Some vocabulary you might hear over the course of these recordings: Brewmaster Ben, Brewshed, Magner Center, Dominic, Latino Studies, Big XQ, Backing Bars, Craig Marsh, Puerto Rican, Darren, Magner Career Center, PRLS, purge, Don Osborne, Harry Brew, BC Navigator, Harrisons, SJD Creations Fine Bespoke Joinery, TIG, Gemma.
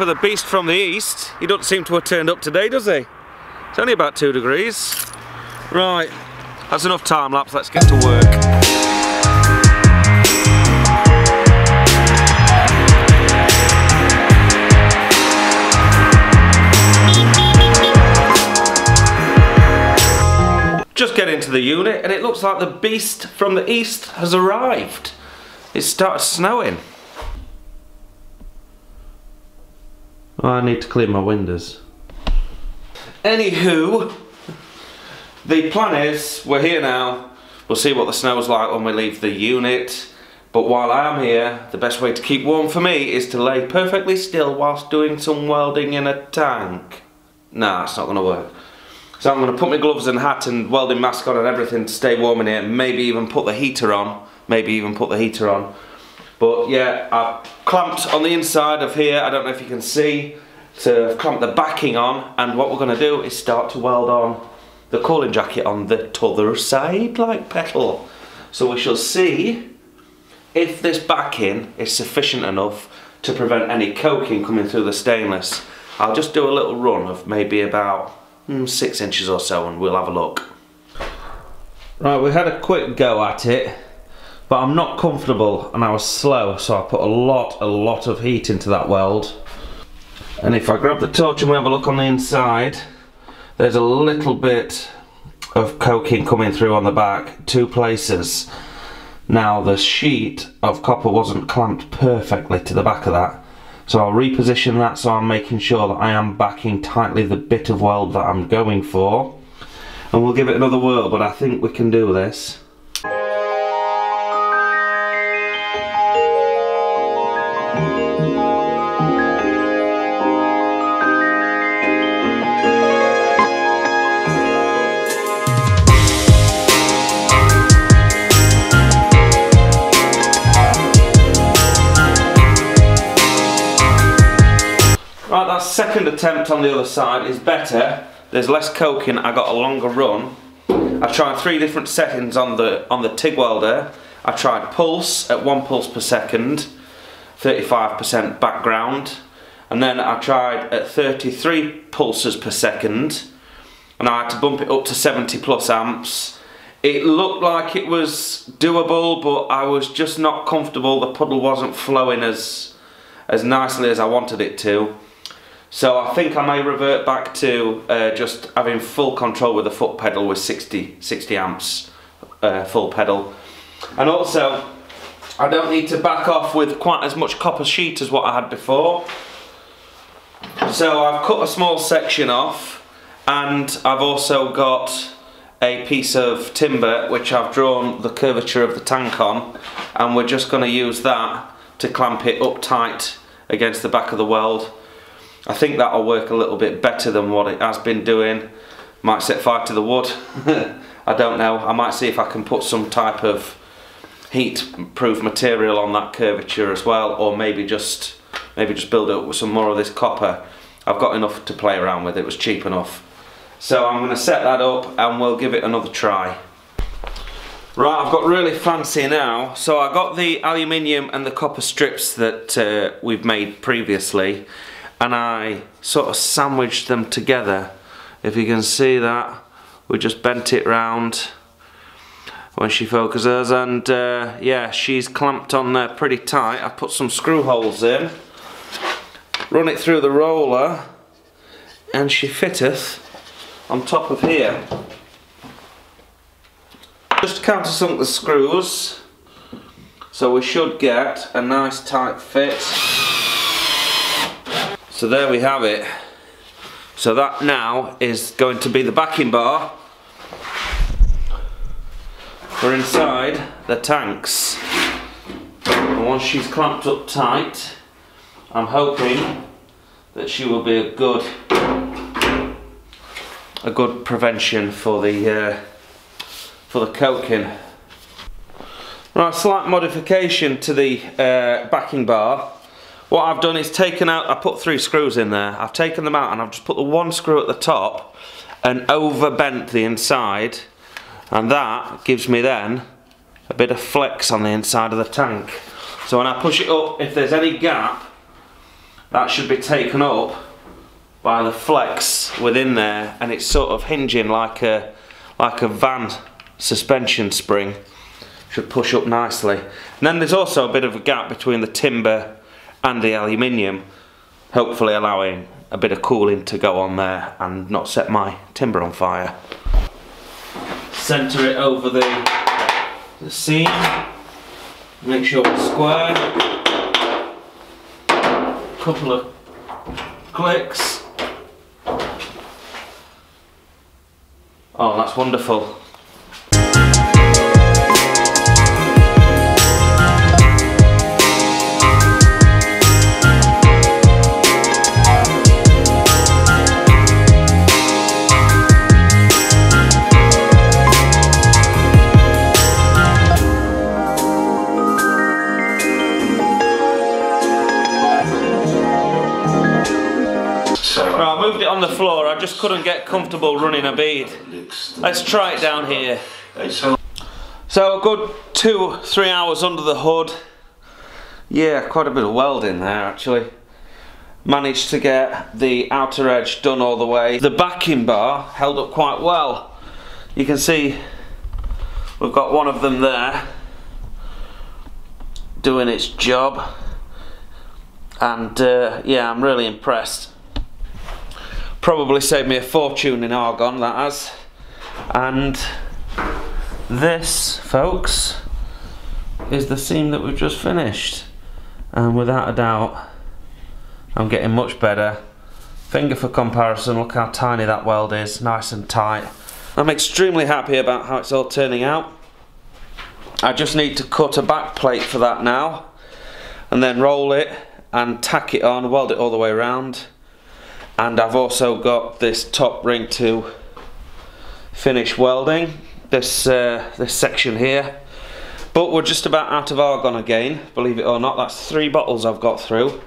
for the beast from the east. He doesn't seem to have turned up today, does he? It's only about 2 degrees. Right, that's enough time lapse, let's get to work. Just get into the unit and it looks like the beast from the east has arrived. It started snowing. Oh, I need to clean my windows. Anywho, the plan is we're here now. We'll see what the snow's like when we leave the unit. But while I am here, the best way to keep warm for me is to lay perfectly still whilst doing some welding in a tank. Nah, it's not going to work. So I'm going to put my gloves and hat and welding mask on and everything to stay warm in here, and maybe even put the heater on. But yeah, I've clamped on the inside of here, I don't know if you can see, so I've clamped the backing on, and what we're going to do is start to weld on the cooling jacket on the t'other side, like petal. So we shall see if this backing is sufficient enough to prevent any coking coming through the stainless. I'll just do a little run of maybe about 6 inches or so and we'll have a look. Right, we had a quick go at it, but I'm not comfortable and I was slow, so I put a lot of heat into that weld. And if I grab the torch and we have a look on the inside, there's a little bit of coking coming through on the back, 2 places. Now the sheet of copper wasn't clamped perfectly to the back of that. So I'll reposition that so I'm making sure that I am backing tightly the bit of weld that I'm going for. And we'll give it another whirl, but I think we can do this. Right, that second attempt on the other side is better. There's less coking, I got a longer run. I tried 3 different settings on the TIG welder. I tried pulse at 1 pulse per second, 35% background. And then I tried at 33 pulses per second. And I had to bump it up to 70 plus amps. It looked like it was doable, but I was just not comfortable. The puddle wasn't flowing as nicely as I wanted it to. So I think I may revert back to just having full control with the foot pedal with 60 amps full pedal. And also, I don't need to back off with quite as much copper sheet as what I had before. So I've cut a small section off, and I've also got a piece of timber which I've drawn the curvature of the tank on, and we're just going to use that to clamp it up tight against the back of the weld. I think that'll work a little bit better than what it has been doing. Might set fire to the wood. I don't know. I might see if I can put some type of heat-proof material on that curvature as well, or maybe just build it up with some more of this copper. I've got enough to play around with. It was cheap enough. So I'm going to set that up and we'll give it another try. Right, I've got really fancy now. So I got the aluminium and the copper strips that we've made previously, and I sort of sandwiched them together. If you can see that, we just bent it round when she focuses, and yeah, she's clamped on there pretty tight. I put some screw holes in, run it through the roller, and she fitteth on top of here. Just countersunk the screws, so we should get a nice tight fit. So there we have it. So that now is going to be the backing bar for inside the tanks. And once she's clamped up tight, I'm hoping that she will be a good prevention for the coking. Right, slight modification to the backing bar. What I've done is taken out, I put 3 screws in there, I've taken them out and I've just put the 1 screw at the top and overbent the inside, and that gives me then a bit of flex on the inside of the tank. So when I push it up, if there's any gap, that should be taken up by the flex within there, and it's sort of hinging like a van suspension spring. Should push up nicely. And then there's also a bit of a gap between the timber and the aluminium, hopefully allowing a bit of cooling to go on there and not set my timber on fire. Centre it over the seam, make sure it's square, couple of clicks. Oh, that's wonderful. On the floor, I just couldn't get comfortable running a bead. Let's try it down here. So a good 2-3 hours under the hood. Yeah, quite a bit of welding there actually. Managed to get the outer edge done all the way. The backing bar held up quite well. You can see we've got one of them there doing its job, and yeah, I'm really impressed. Probably saved me a fortune in argon, that has. And this, folks, is the seam that we've just finished, and without a doubt I'm getting much better. Finger for comparison, look how tiny that weld is, nice and tight. I'm extremely happy about how it's all turning out. I just need to cut a back plate for that now, and then roll it and tack it on, weld it all the way around. And I've also got this top ring to finish welding, this section here. But we're just about out of argon again, believe it or not. That's 3 bottles I've got through.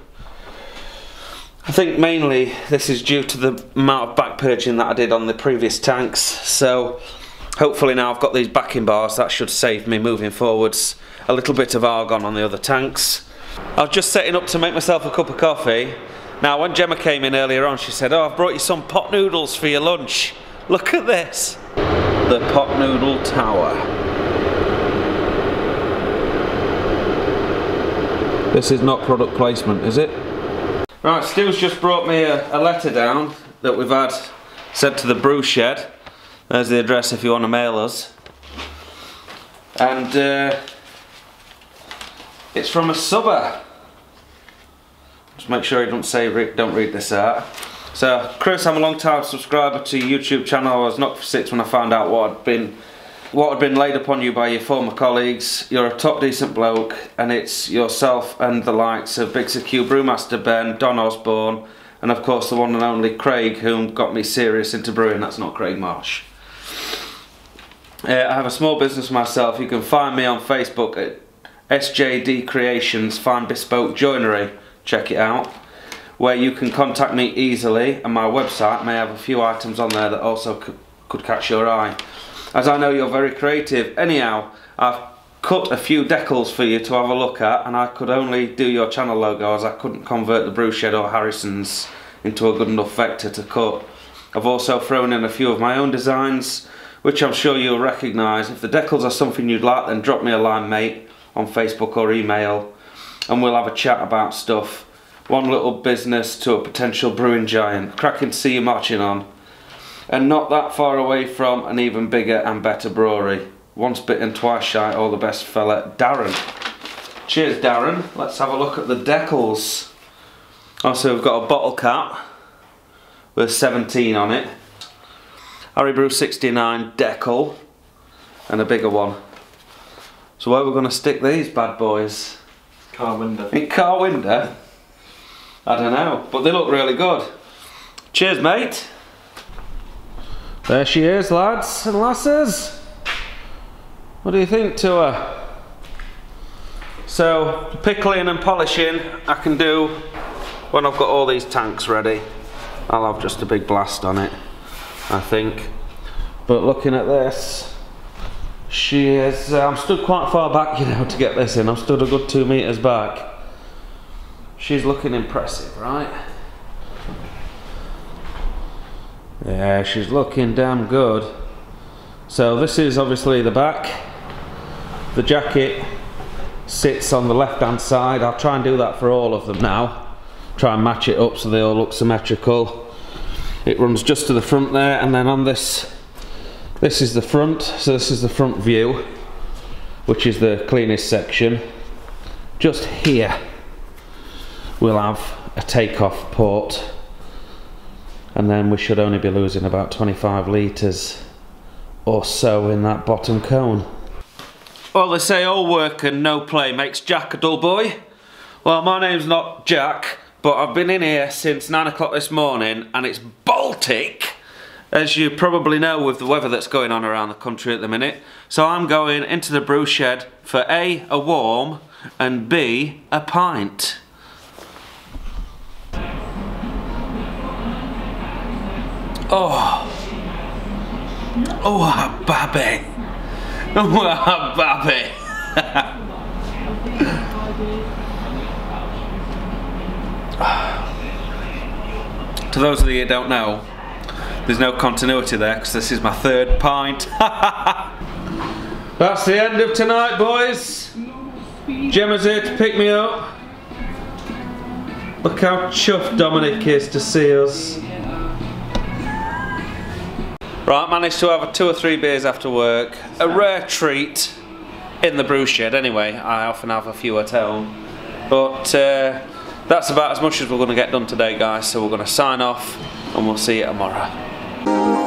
I think mainly this is due to the amount of back purging that I did on the previous tanks. So hopefully now I've got these backing bars, that should save me moving forwards a little bit of argon on the other tanks. I was just setting up to make myself a cup of coffee. Now when Gemma came in earlier on, she said, oh, I've brought you some pot noodles for your lunch. Look at this. The pot noodle tower. This is not product placement, is it? Right, Stu's just brought me a letter down that we've had sent to the Brewshed. There's the address if you want to mail us. And it's from a subber. Just make sure you don't read this out. So, Chris, I'm a long-time subscriber to your YouTube channel. I was knocked for 6 when I found out what had been laid upon you by your former colleagues. You're a top decent bloke, and it's yourself and the likes of Big XQ, Brewmaster Ben, Don Osborne, and of course the one and only Craig, whom got me serious into brewing. That's not Craig Marsh. I have a small business myself. You can find me on Facebook at SJD Creations Fine Bespoke Joinery. Check it out, where you can contact me easily, and my website may have a few items on there that also could catch your eye, as I know you're very creative. Anyhow, I've cut a few decals for you to have a look at, and I could only do your channel logo as I couldn't convert the Brewshed or Harrisons into a good enough vector to cut. I've also thrown in a few of my own designs, which I'm sure you'll recognise. If the decals are something you'd like, then drop me a line, mate, on Facebook or email, and we'll have a chat about stuff. One little business to a potential brewing giant. Cracking to see you marching on, and not that far away from an even bigger and better brewery. Once bitten, twice shy, all the best fella, Darren. Cheers, Darren. Let's have a look at the decals. Also, we've got a bottle cap with 17 on it. Harry Brew 69 decal, and a bigger one. So where are we going to stick these bad boys? Car window. In car window? I don't know, but they look really good. Cheers, mate. There she is, lads and lasses. What do you think to her? So, pickling and polishing I can do when I've got all these tanks ready. I'll have just a big blast on it, I think. But looking at this, she is, I'm stood quite far back, you know, to get this in. I'm stood a good 2 metres back. She's looking impressive, right? Yeah, she's looking damn good. So this is obviously the back. The jacket sits on the left hand side. I'll try and do that for all of them now. Try and match it up so they all look symmetrical. It runs just to the front there, and then on this is the front, so this is the front view, which is the cleanest section. Just here we'll have a takeoff port, and then we should only be losing about 25 litres or so in that bottom cone. Well, they say all work and no play makes Jack a dull boy. Well, my name's not Jack, but I've been in here since 9 o'clock this morning, and it's Baltic, as you probably know, with the weather that's going on around the country at the minute. So I'm going into the brew shed for A, a warm, and B, a pint. Oh, oh, babby, oh, babby. To those of you who don't know, there's no continuity there because this is my third pint. That's the end of tonight, boys. Gemma's here to pick me up. Look how chuffed Dominic is to see us. Right, managed to have a 2 or 3 beers after work. A rare treat in the brew shed anyway. I often have a few at home. But that's about as much as we're going to get done today, guys. So we're going to sign off and we'll see you tomorrow.